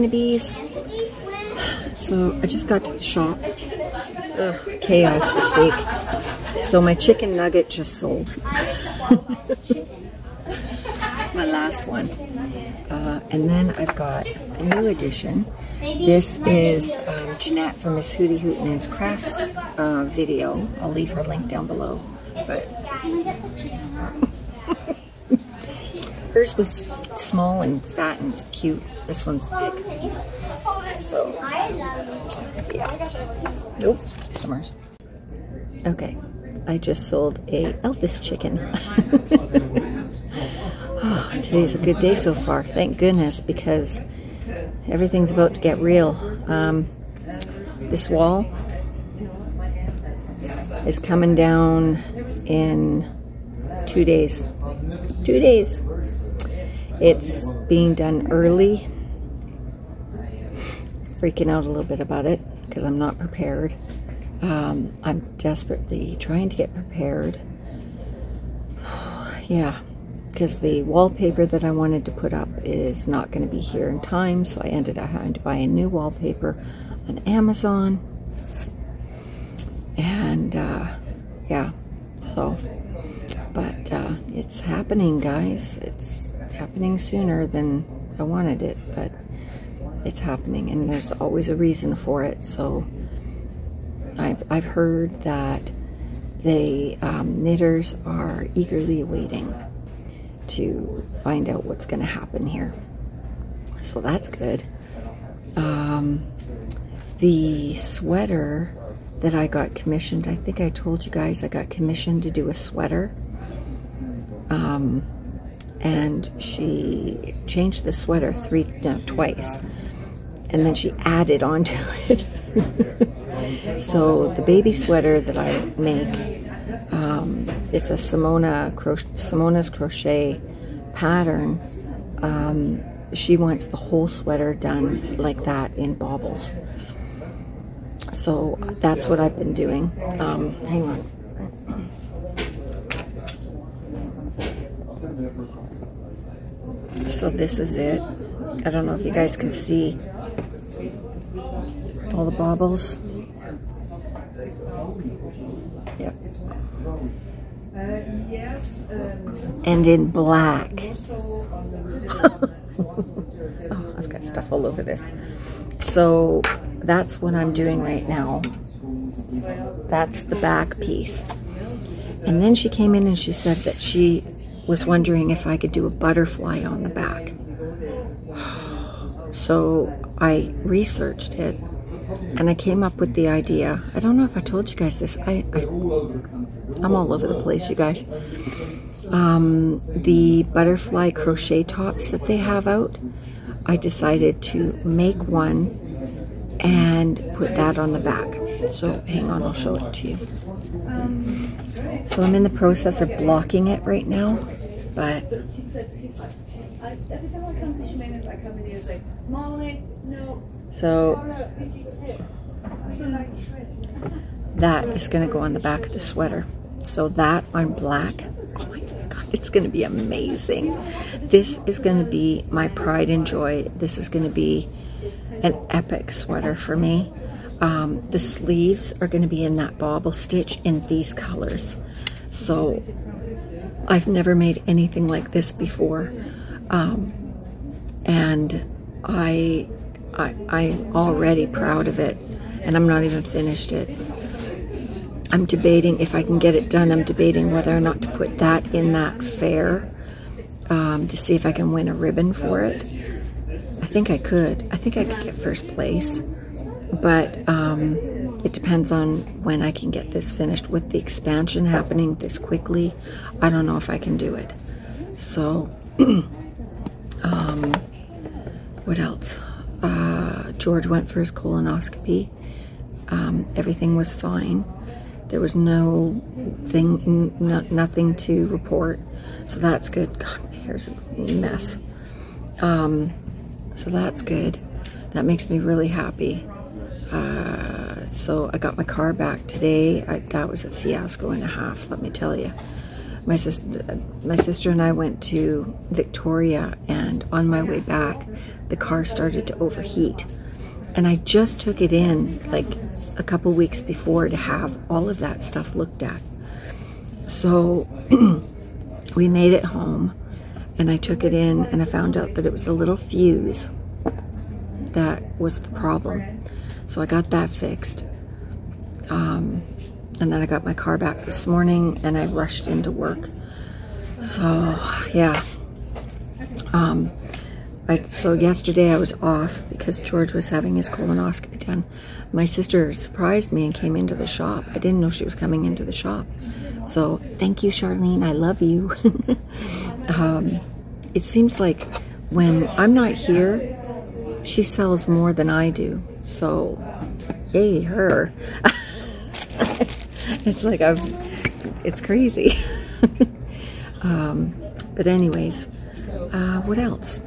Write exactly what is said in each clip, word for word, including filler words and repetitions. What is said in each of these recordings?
going to bees. So I just got to the shop. Ugh, chaos this week. So my chicken nugget just sold. My last one. Uh, and then I've got a new addition. This is um, Jeanette from Miss Hooty Hooten's crafts uh, video. I'll leave her link down below. But hers was small and fat and cute. This one's big. So, yeah. Nope. Summers. Okay. I just sold a Elvis chicken. Oh, today's a good day so far. Thank goodness, because everything's about to get real. Um, this wall is coming down in two days. Two days. It's being done early. Freaking out a little bit about it because I'm not prepared. Um, I'm desperately trying to get prepared. Yeah, because the wallpaper that I wanted to put up is not going to be here in time, so I ended up having to buy a new wallpaper on Amazon. And uh, yeah, so, but uh, it's happening, guys. It's happening sooner than I wanted it, but it's happening, and there's always a reason for it. So I've, I've heard that the um, knitters are eagerly waiting to find out what's going to happen here. So that's good. Um, the sweater that I got commissioned, I think I told you guys I got commissioned to do a sweater. Um, and she changed the sweater three, no, twice. And then she added onto it. So the baby sweater that I make, um, it's a Simona cro Simona's crochet pattern. Um, she wants the whole sweater done like that in baubles. So that's what I've been doing. Um, hang on. So this is it. I don't know if you guys can see all the baubles. Yep. And in black. Oh, I've got stuff all over this. So that's what I'm doing right now. That's the back piece. And then she came in and she said that she was wondering if I could do a butterfly on the back. So I researched it and I came up with the idea. I don't know if I told you guys this. I, I, I'm all over the place, you guys. Um, the butterfly crochet tops that they have out, I decided to make one and put that on the back. So hang on, I'll show it to you. So I'm in the process of blocking it right now. But so that is going to go on the back of the sweater. So that on black, oh my god, it's going to be amazing. This is going to be my pride and joy. This is going to be an epic sweater for me. Um, the sleeves are going to be in that bobble stitch in these colors. So I've never made anything like this before, um, and I, I, I'm already proud of it, and I'm not even finished it. I'm debating if I can get it done. I'm debating whether or not to put that in that fair um, to see if I can win a ribbon for it. I think I could. I think I could get first place. But um, it depends on when I can get this finished. With the expansion happening this quickly, I don't know if I can do it. So, um, what else? Uh, George went for his colonoscopy. Um, everything was fine. There was no thing, no, nothing to report. So that's good. God, my hair's a mess. Um, so that's good. That makes me really happy. Uh, so I got my car back today. I, that was a fiasco and a half, let me tell you. my sister my sister and I went to Victoria, and on my way back the car started to overheat, and I just took it in like a couple weeks before to have all of that stuff looked at. So we made it home and I took it in, and I found out that it was a little fuse that was the problem, so I got that fixed. Um, and then I got my car back this morning and I rushed into work. So yeah, um, I, so yesterday I was off because George was having his colonoscopy done. My sister surprised me and came into the shop. I didn't know she was coming into the shop. So thank you, Charlene, I love you. um, it seems like when I'm not here, she sells more than I do. So yay her. It's like I've, it's crazy. um, but anyways, uh, what else?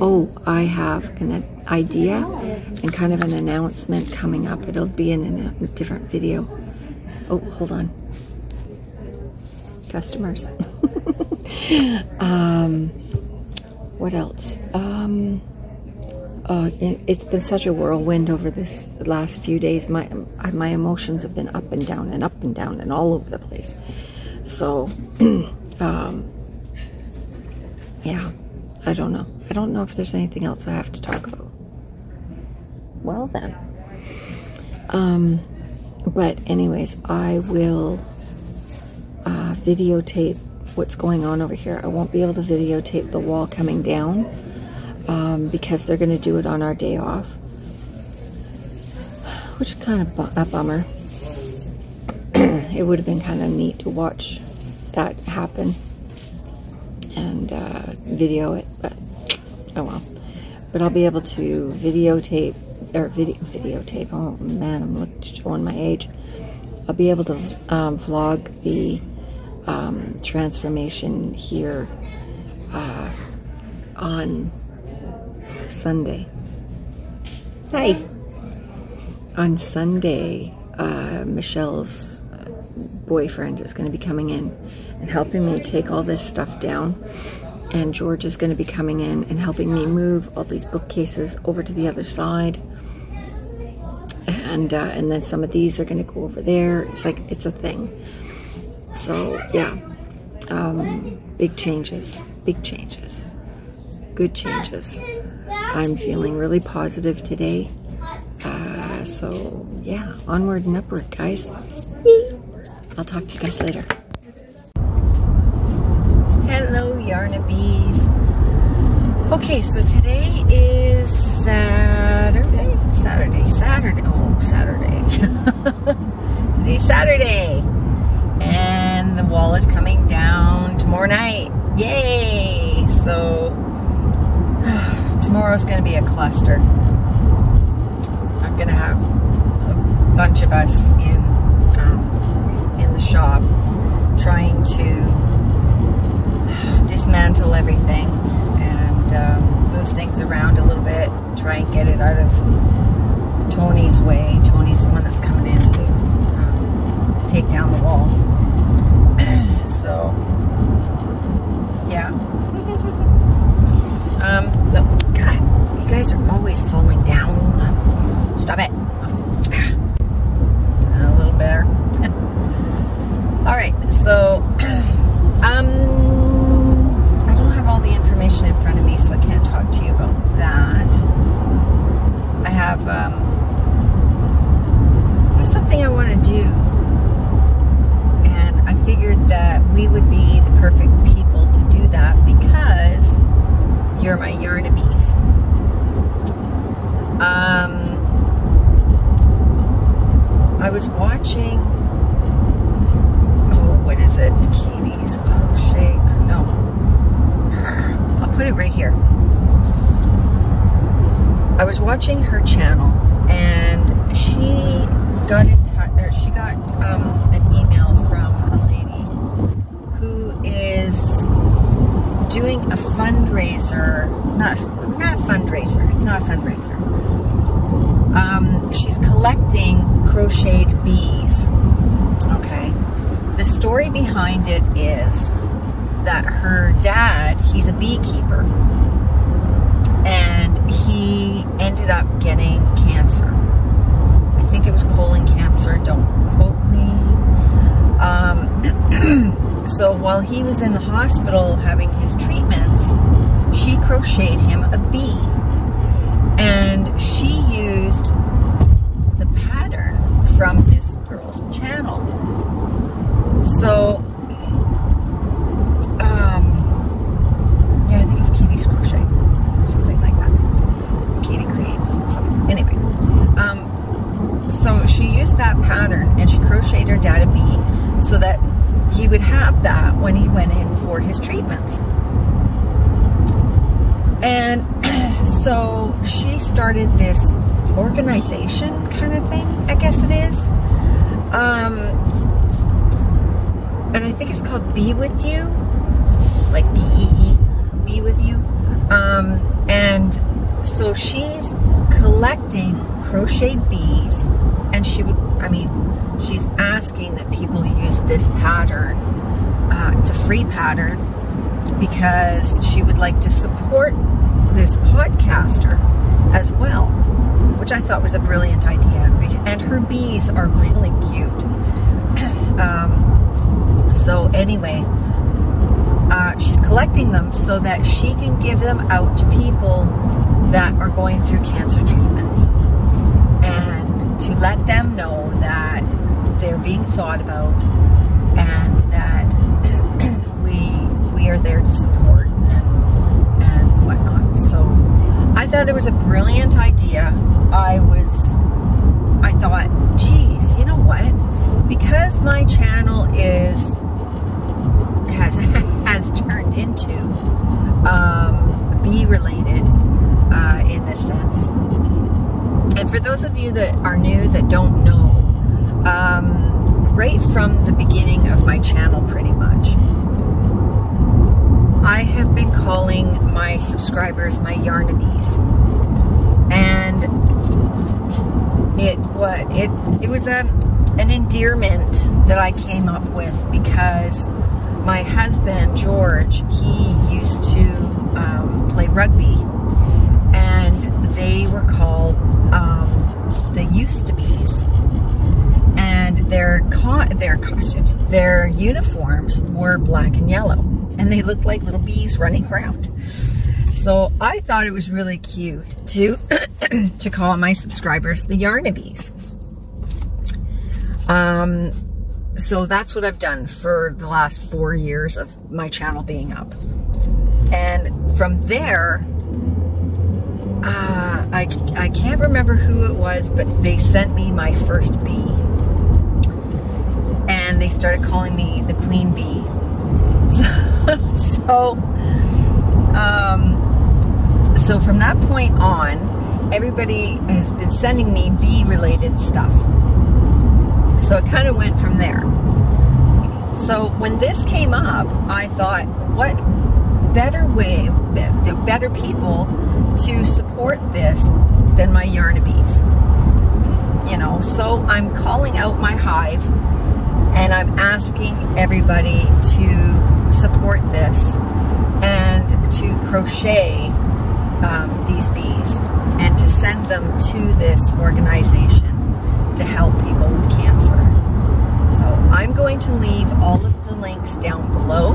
Oh, I have an idea and kind of an announcement coming up. It'll be in a different video. Oh, hold on. Customers. um, what else? Um, Uh, it's been such a whirlwind over this last few days. My my emotions have been up and down and up and down and all over the place. So, um, yeah, I don't know. I don't know if there's anything else I have to talk about. Well then. Um, but anyways, I will uh, videotape what's going on over here. I won't be able to videotape the wall coming down. Um, because they're going to do it on our day off, which is kind of bu- a bummer. It would have been kind of neat to watch that happen and uh, video it, but oh well. But I'll be able to videotape, or video, videotape, oh man, I'm showing my age. I'll be able to um, vlog the um, transformation here uh, on Sunday. Hi. On Sunday, uh, Michelle's boyfriend is going to be coming in and helping me take all this stuff down, and George is going to be coming in and helping me move all these bookcases over to the other side, and uh, and then some of these are going to go over there. It's like, it's a thing. So yeah, um, big changes, big changes, good changes. I'm feeling really positive today. Uh, so yeah, onward and upward, guys. Yay. I'll talk to you guys later. Hello, Yarnabees. Okay, so today is Saturday. Saturday, Saturday, oh, Saturday. Today's Saturday. And the wall is coming down tomorrow night. Yay! So tomorrow's going to be a cluster. I'm going to have a bunch of us in um, in the shop trying to dismantle everything and um, move things around a little bit, try and get it out of Tony's way. Tony's the one that's coming in to um, take down the wall. So, yeah. um, the You guys are always falling down. Stop it. A little better. Alright, so um, I don't have all the information in front of me, so I can't talk to you about that. I have um, there's something I want to do, and I figured that we would be the perfect people to do that because you're my Yarnabees. Um, I was watching, oh, what is it? Katie's Crochet, no. I'll put it right here. I was watching her channel, and she got in touch, or she got um, an email from a lady who is doing a fundraiser, not, not a fundraiser, it's not a fundraiser. Um, she's collecting crocheted bees. Okay. The story behind it is that her dad, he's a beekeeper, and he ended up getting cancer. I think it was colon cancer, don't quote me. Um, so while he was in the hospital having his treatments, she crocheted him a bee. And she used the pattern from this girl's channel. So, um, yeah, I think it's Katie's Crochet or something like that. Katie Creates something. Anyway, um, so she used that pattern and she crocheted her dad a bee so that he would have that when he went in for his treatments. And so she started this organization kind of thing, I guess it is. Um, and I think it's called Bee With You, like B E E, Bee With You. Um, and so she's collecting crocheted bees, and she would, I mean, she's asking that people use this pattern. Uh, it's a free pattern because she would like to support this podcaster as well, which I thought was a brilliant idea. And her bees are really cute. um, so anyway, uh, she's collecting them so that she can give them out to people that are going through cancer treatments, and to let them know that they're being thought about and that we we are there to support and and whatnot. So I thought it was a brilliant idea. I was, I thought, geez, you know what? Because my channel is, has, has turned into um, bee related uh, in a sense. And for those of you that are new, that don't know, um, right from the beginning of my channel pretty much, I have been calling my subscribers my yarnabees, and it was it it was a an endearment that I came up with because my husband George, he used to um, play rugby, and they were called um, the used to bees, and their co their costumes, their uniforms were black and yellow. And they looked like little bees running around. So I thought it was really cute to to call my subscribers the yarnabees. Um, so that's what I've done for the last four years of my channel being up. And from there, uh, I, I can't remember who it was, but they sent me my first bee. And they started calling me the queen bee. So, so, um, so from that point on, everybody has been sending me bee-related stuff. So it kind of went from there. So when this came up, I thought, what better way, better people to support this than my yarnabees? You know, so I'm calling out my hive, and I'm asking everybody to support this and to crochet um, these bees and to send them to this organization to help people with cancer. So I'm going to leave all of the links down below.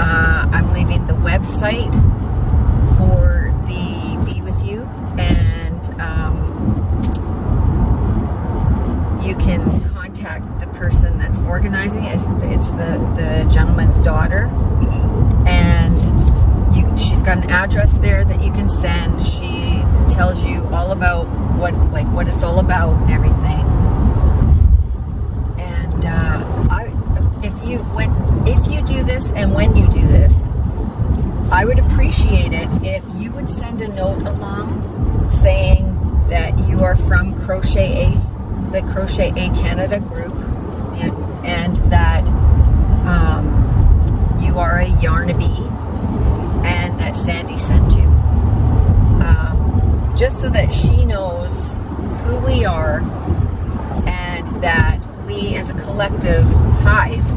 Uh, I'm leaving the website for the Bee With You, and um, you can contact the person that's organizing it. It's, it's the, the gentleman's daughter, and you, she's got an address there that you can send. She tells you all about what, like what it's all about and everything. And uh, I, if you when if you do this and when you do this, I would appreciate it if you would send a note along saying that you are from Crochet A. the Crochet A Canada group, and that um, you are a yarnabee, and that Sandy sent you, um, just so that she knows who we are, and that we as a collective hive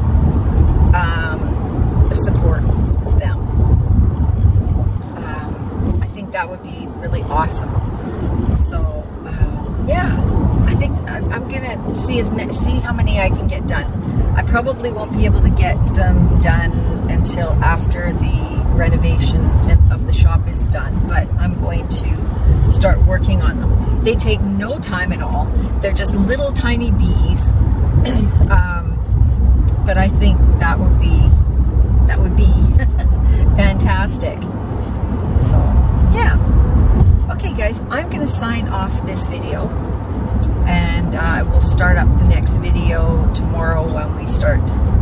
probably won't be able to get them done until after the renovation of the shop is done, but I'm going to start working on them. They take no time at all. They're just little tiny bees. um, but I think that would be that would be fantastic. So yeah. Okay guys, I'm gonna sign off this video, and I uh, will start up the next video tomorrow when we start